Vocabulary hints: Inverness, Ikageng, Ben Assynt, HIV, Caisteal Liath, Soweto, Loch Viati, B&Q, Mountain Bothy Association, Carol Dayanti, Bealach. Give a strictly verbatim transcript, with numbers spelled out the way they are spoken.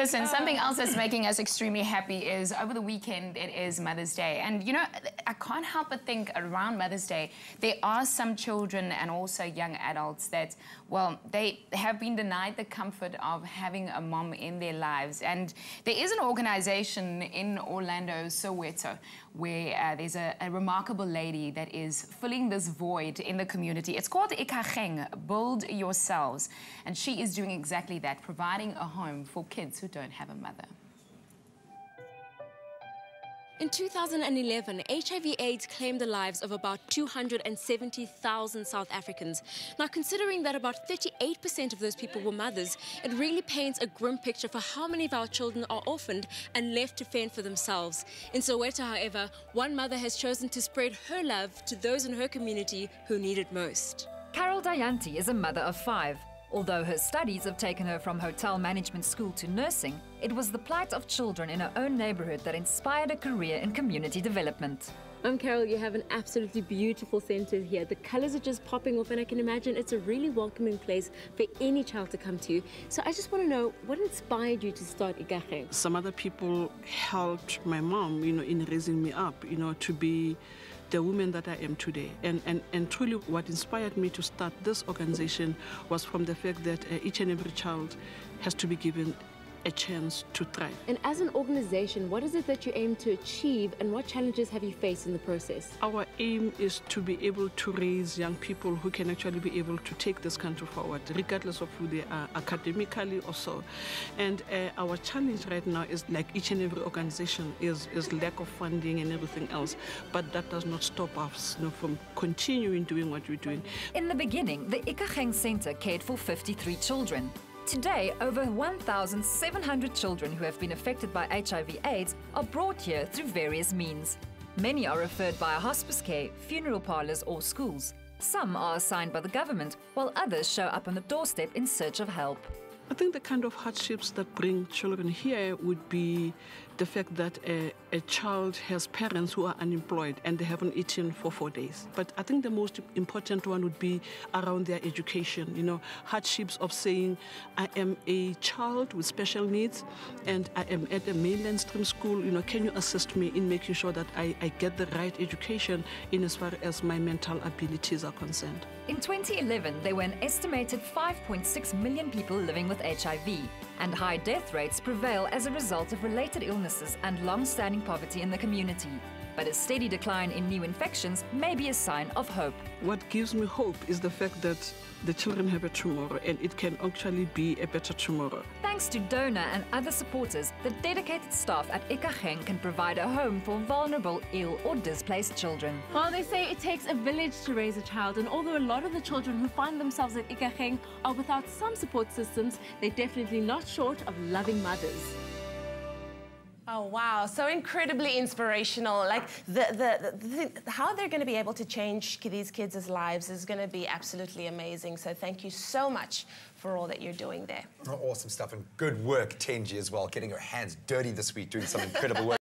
Listen, something else that's making us extremely happy is over the weekend, it is Mother's Day. And, you know, I can't help but think around Mother's Day, there are some children and also young adults that, well, they have been denied the comfort of having a mom in their lives. And there is an organization in Orlando, Soweto, where uh, there's a, a remarkable lady that is filling this void in the community. It's called Ikageng, Build Yourselves. And she is doing exactly that, providing a home for kids who don't have a mother. In two thousand eleven, H I V AIDS claimed the lives of about two hundred seventy thousand South Africans. Now, considering that about thirty-eight percent of those people were mothers, it really paints a grim picture for how many of our children are orphaned and left to fend for themselves. In Soweto, however, one mother has chosen to spread her love to those in her community who need it most. Carol Dayanti is a mother of five. Although her studies have taken her from hotel management school to nursing, it was the plight of children in her own neighborhood that inspired a career in community development. I'm Carol. You have an absolutely beautiful center here. The colors are just popping off, and I can imagine it's a really welcoming place for any child to come to. So I just want to know, what inspired you to start Ikageng? Some other people helped my mom, you know, in raising me up, you know, to be the woman that I am today. And, and, and truly what inspired me to start this organization was from the fact that uh, each and every child has to be given a chance to thrive. And as an organization, what is it that you aim to achieve, and what challenges have you faced in the process? Our aim is to be able to raise young people who can actually be able to take this country forward, regardless of who they are, academically or so. And uh, our challenge right now is, like each and every organization, is, is lack of funding and everything else. But that does not stop us, you know, from continuing doing what we're doing. In the beginning, the Ikageng Center cared for fifty-three children. Today, over one thousand seven hundred children who have been affected by H I V AIDS are brought here through various means. Many are referred via hospice care, funeral parlors or schools. Some are assigned by the government, while others show up on the doorstep in search of help. I think the kind of hardships that bring children here would be the fact that a, a child has parents who are unemployed and they haven't eaten for four days. But I think the most important one would be around their education, you know, hardships of saying, I am a child with special needs and I am at a mainstream school, you know, can you assist me in making sure that I, I get the right education in as far as my mental abilities are concerned? In twenty eleven, there were an estimated five point six million people living with H I V, and high death rates prevail as a result of related illnesses and long-standing poverty in the community. But a steady decline in new infections may be a sign of hope. What gives me hope is the fact that the children have a tomorrow, and it can actually be a better tomorrow. Thanks to donor and other supporters, the dedicated staff at Ikageng can provide a home for vulnerable, ill or displaced children. Well, they say it takes a village to raise a child, and although a lot of the children who find themselves at Ikageng are without some support systems, they're definitely not short of loving mothers. Oh, wow. So incredibly inspirational. Like, the, the, the, the, how they're going to be able to change these kids' lives is going to be absolutely amazing. So thank you so much for all that you're doing there. Awesome stuff, and good work, Tenji, as well, getting her hands dirty this week, doing some incredible work.